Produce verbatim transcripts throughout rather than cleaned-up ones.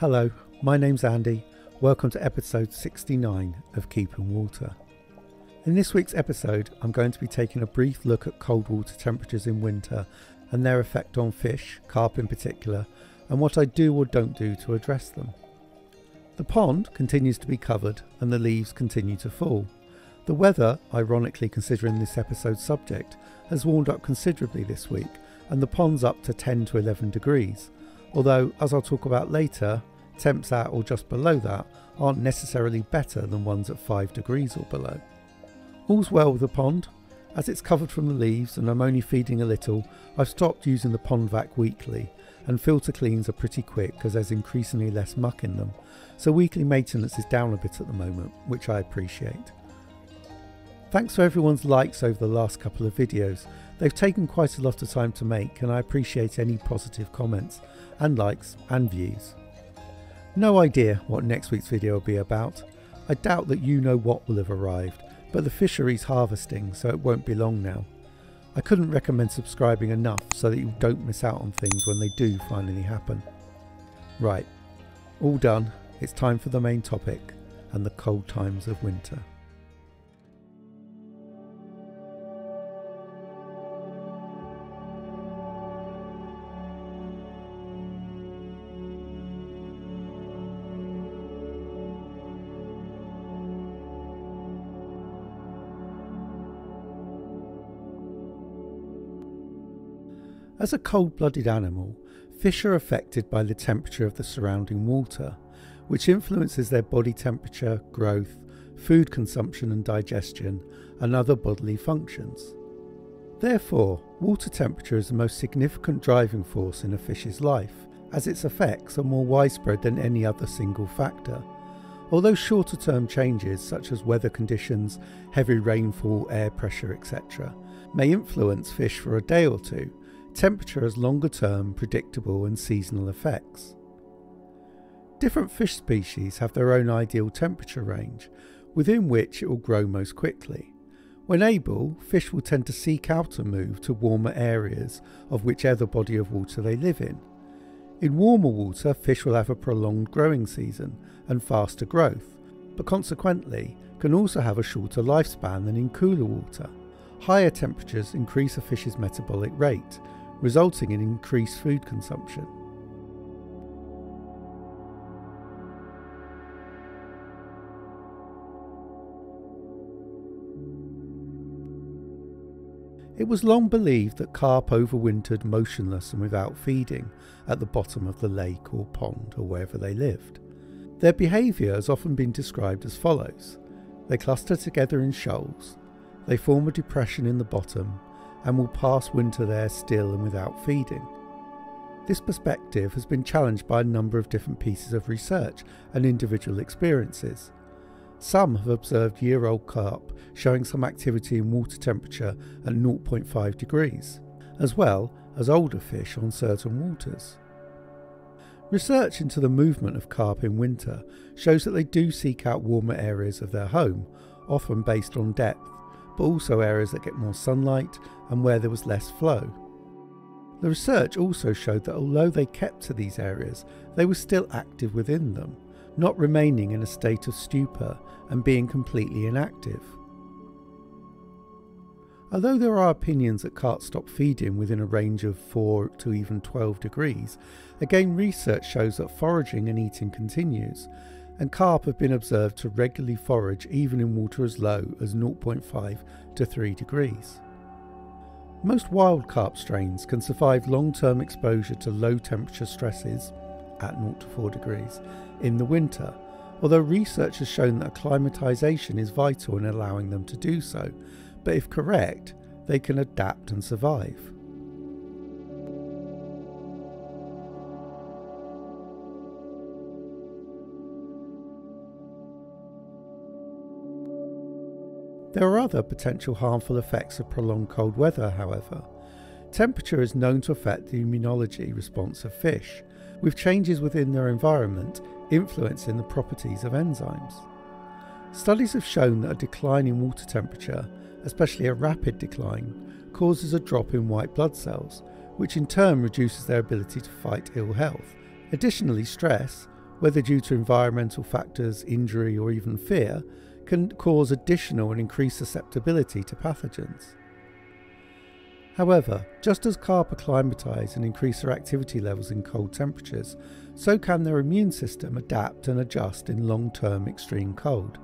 Hello, my name's Andy. Welcome to episode sixty-nine of Keep and Water. In this week's episode, I'm going to be taking a brief look at cold water temperatures in winter and their effect on fish, carp in particular, and what I do or don't do to address them. The pond continues to be covered and the leaves continue to fall. The weather, ironically considering this episode's subject, has warmed up considerably this week and the pond's up to ten to eleven degrees, although, as I'll talk about later, temps at or just below that aren't necessarily better than ones at five degrees or below. All's well with the pond. As it's covered from the leaves and I'm only feeding a little, I've stopped using the pond vac weekly, and filter cleans are pretty quick because there's increasingly less muck in them, so weekly maintenance is down a bit at the moment, which I appreciate. Thanks for everyone's likes over the last couple of videos. They've taken quite a lot of time to make and I appreciate any positive comments and likes and views. No idea what next week's video will be about. I doubt that you know what will have arrived, but the fishery's harvesting, so it won't be long now. I couldn't recommend subscribing enough so that you don't miss out on things when they do finally happen. Right, all done. It's time for the main topic and the cold times of winter. As a cold-blooded animal, fish are affected by the temperature of the surrounding water, which influences their body temperature, growth, food consumption and digestion, and other bodily functions. Therefore, water temperature is the most significant driving force in a fish's life, as its effects are more widespread than any other single factor. Although shorter-term changes such as weather conditions, heavy rainfall, air pressure, et cetera may influence fish for a day or two, temperature has longer-term, predictable and seasonal effects. Different fish species have their own ideal temperature range, within which it will grow most quickly. When able, fish will tend to seek out and move to warmer areas of whichever body of water they live in. In warmer water, fish will have a prolonged growing season and faster growth, but consequently can also have a shorter lifespan than in cooler water. Higher temperatures increase a fish's metabolic rate, resulting in increased food consumption. It was long believed that carp overwintered motionless and without feeding at the bottom of the lake or pond or wherever they lived. Their behaviour has often been described as follows. They cluster together in shoals, they form a depression in the bottom and will pass winter there still and without feeding. This perspective has been challenged by a number of different pieces of research and individual experiences. Some have observed year-old carp showing some activity in water temperature at zero point five degrees, as well as older fish on certain waters. Research into the movement of carp in winter shows that they do seek out warmer areas of their home, often based on depth, but also areas that get more sunlight and where there was less flow. The research also showed that although they kept to these areas, they were still active within them, not remaining in a state of stupor and being completely inactive. Although there are opinions that carp stop feeding within a range of four to even twelve degrees, again research shows that foraging and eating continues, and carp have been observed to regularly forage even in water as low as zero point five to three degrees. Most wild carp strains can survive long-term exposure to low temperature stresses at zero to four degrees in the winter, although research has shown that acclimatization is vital in allowing them to do so, but if correct, they can adapt and survive. There are other potential harmful effects of prolonged cold weather, however. Temperature is known to affect the immunology response of fish, with changes within their environment influencing the properties of enzymes. Studies have shown that a decline in water temperature, especially a rapid decline, causes a drop in white blood cells, which in turn reduces their ability to fight ill health. Additionally, stress, whether due to environmental factors, injury or even fear, can cause additional and increased susceptibility to pathogens. However, just as carp acclimatise and increase their activity levels in cold temperatures, so can their immune system adapt and adjust in long-term extreme cold,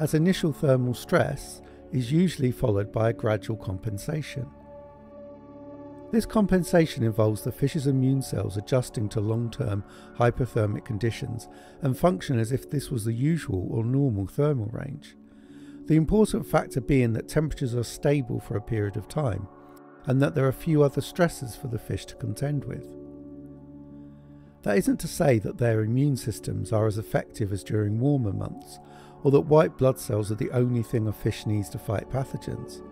as initial thermal stress is usually followed by a gradual compensation. This compensation involves the fish's immune cells adjusting to long-term hyperthermic conditions and function as if this was the usual or normal thermal range. The important factor being that temperatures are stable for a period of time and that there are few other stresses for the fish to contend with. That isn't to say that their immune systems are as effective as during warmer months, or that white blood cells are the only thing a fish needs to fight pathogens.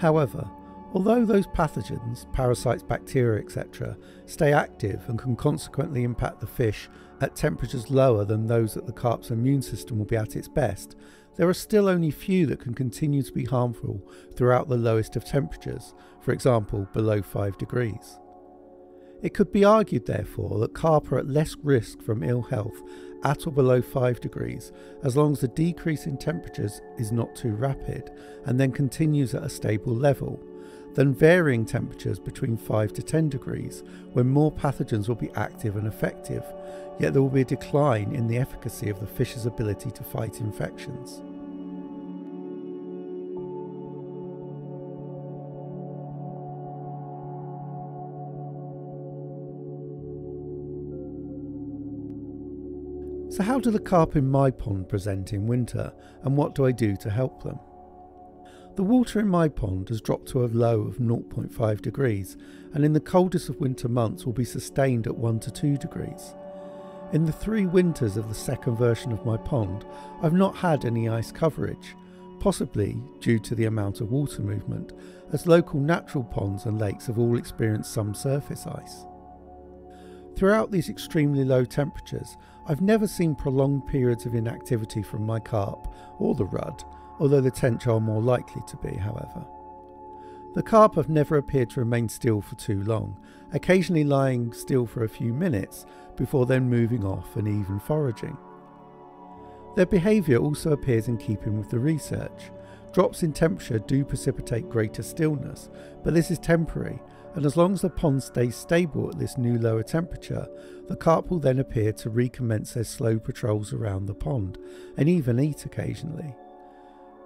However, although those pathogens, parasites, bacteria, et cetera, stay active and can consequently impact the fish at temperatures lower than those that the carp's immune system will be at its best, there are still only few that can continue to be harmful throughout the lowest of temperatures, for example, below five degrees. It could be argued, therefore, that carp are at less risk from ill health at or below five degrees, as long as the decrease in temperatures is not too rapid and then continues at a stable level, than varying temperatures between five to ten degrees, when more pathogens will be active and effective, yet there will be a decline in the efficacy of the fish's ability to fight infections. So how do the carp in my pond present in winter, and what do I do to help them? The water in my pond has dropped to a low of zero point five degrees, and in the coldest of winter months will be sustained at one to two degrees. In the three winters of the second version of my pond, I've not had any ice coverage, possibly due to the amount of water movement, as local natural ponds and lakes have all experienced some surface ice. Throughout these extremely low temperatures, I've never seen prolonged periods of inactivity from my carp or the rudd, although the tench are more likely to be, however. The carp have never appeared to remain still for too long, occasionally lying still for a few minutes before then moving off and even foraging. Their behaviour also appears in keeping with the research. Drops in temperature do precipitate greater stillness, but this is temporary, and as long as the pond stays stable at this new lower temperature, the carp will then appear to recommence their slow patrols around the pond, and even eat occasionally.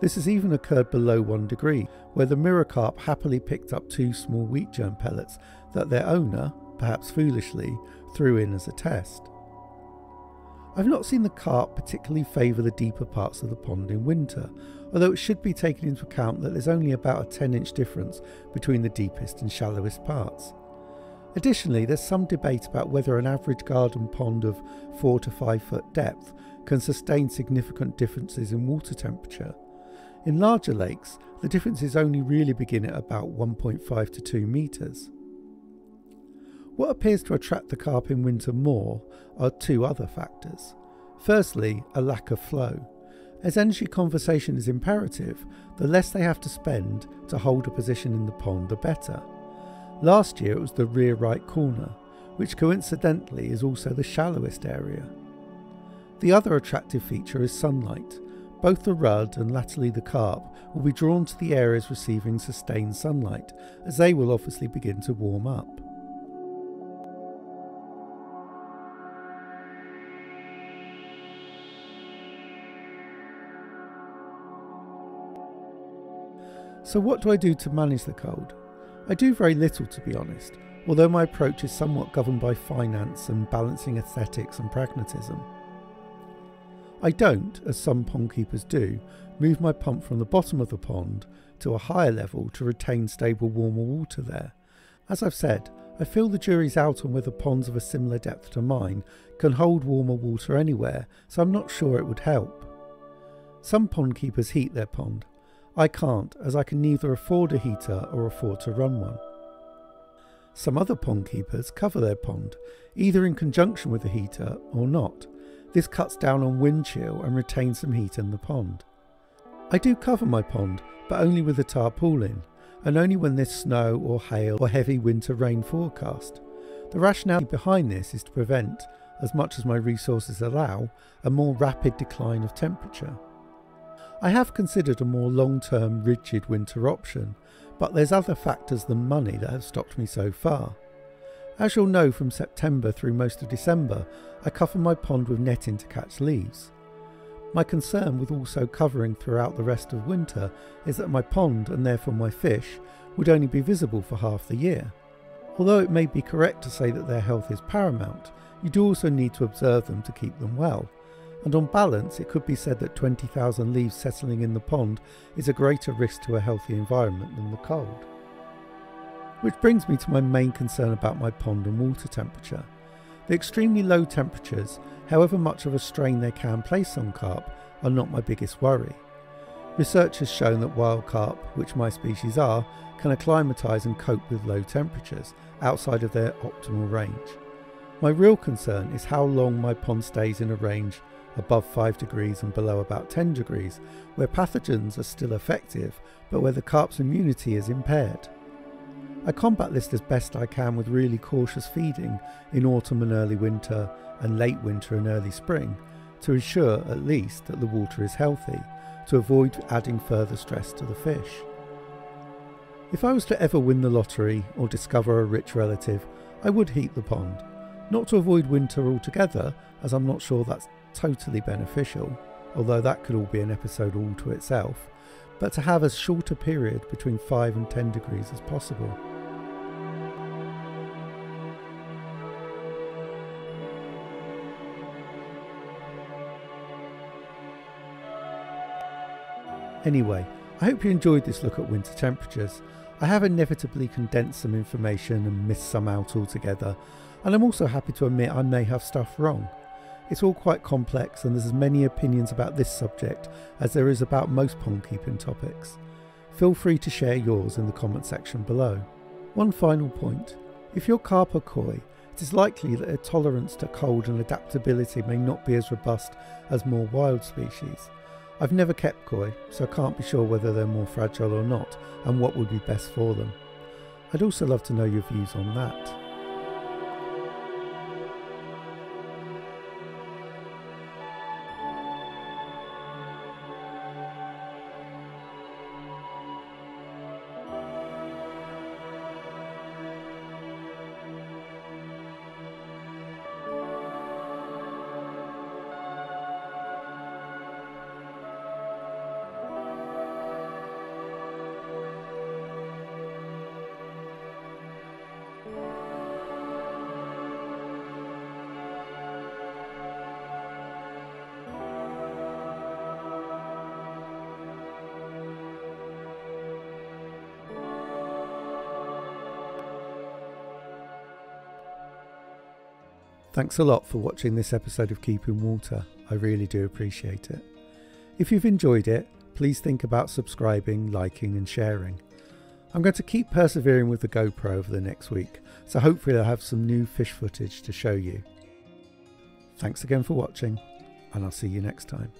This has even occurred below one degree, where the mirror carp happily picked up two small wheat germ pellets that their owner, perhaps foolishly, threw in as a test. I've not seen the carp particularly favour the deeper parts of the pond in winter, although it should be taken into account that there's only about a ten inch difference between the deepest and shallowest parts. Additionally, there's some debate about whether an average garden pond of four to five foot depth can sustain significant differences in water temperature. In larger lakes, the differences only really begin at about one point five to two metres. What appears to attract the carp in winter more are two other factors. Firstly, a lack of flow. As energy conservation is imperative, the less they have to spend to hold a position in the pond, the better. Last year it was the rear right corner, which coincidentally is also the shallowest area. The other attractive feature is sunlight. Both the rudd and latterly the carp will be drawn to the areas receiving sustained sunlight, as they will obviously begin to warm up. So what do I do to manage the cold? I do very little, to be honest, although my approach is somewhat governed by finance and balancing aesthetics and pragmatism. I don't, as some pond keepers do, move my pump from the bottom of the pond to a higher level to retain stable warmer water there. As I've said, I feel the jury's out on whether ponds of a similar depth to mine can hold warmer water anywhere, so I'm not sure it would help. Some pond keepers heat their pond. I can't, as I can neither afford a heater or afford to run one. Some other pond keepers cover their pond, either in conjunction with a heater or not. This cuts down on wind chill and retains some heat in the pond. I do cover my pond, but only with a tarpaulin, and only when there's snow or hail or heavy winter rain forecast. The rationale behind this is to prevent, as much as my resources allow, a more rapid decline of temperature. I have considered a more long-term rigid winter option, but there's other factors than money that have stopped me so far. As you'll know, from September through most of December, I cover my pond with netting to catch leaves. My concern with also covering throughout the rest of winter is that my pond, and therefore my fish, would only be visible for half the year. Although it may be correct to say that their health is paramount, you do also need to observe them to keep them well, and on balance it could be said that twenty thousand leaves settling in the pond is a greater risk to a healthy environment than the cold. Which brings me to my main concern about my pond and water temperature. The extremely low temperatures, however much of a strain they can place on carp, are not my biggest worry. Research has shown that wild carp, which my species are, can acclimatise and cope with low temperatures outside of their optimal range. My real concern is how long my pond stays in a range above five degrees and below about ten degrees, where pathogens are still effective but where the carp's immunity is impaired. I combat this as best I can with really cautious feeding in autumn and early winter and late winter and early spring to ensure at least that the water is healthy, to avoid adding further stress to the fish. If I was to ever win the lottery or discover a rich relative, I would heat the pond, not to avoid winter altogether, as I'm not sure that's totally beneficial, although that could all be an episode all to itself, but to have as short a period between five and ten degrees as possible. Anyway, I hope you enjoyed this look at winter temperatures. I have inevitably condensed some information and missed some out altogether, and I'm also happy to admit I may have stuff wrong. It's all quite complex, and there's as many opinions about this subject as there is about most pond keeping topics. Feel free to share yours in the comment section below. One final point. If your carp are coy, it is likely that their tolerance to cold and adaptability may not be as robust as more wild species. I've never kept koi, so I can't be sure whether they're more fragile or not and what would be best for them. I'd also love to know your views on that. Thanks a lot for watching this episode of Keeping Water, I really do appreciate it. If you've enjoyed it, please think about subscribing, liking and sharing. I'm going to keep persevering with the GoPro over the next week, so hopefully I'll have some new fish footage to show you. Thanks again for watching, and I'll see you next time.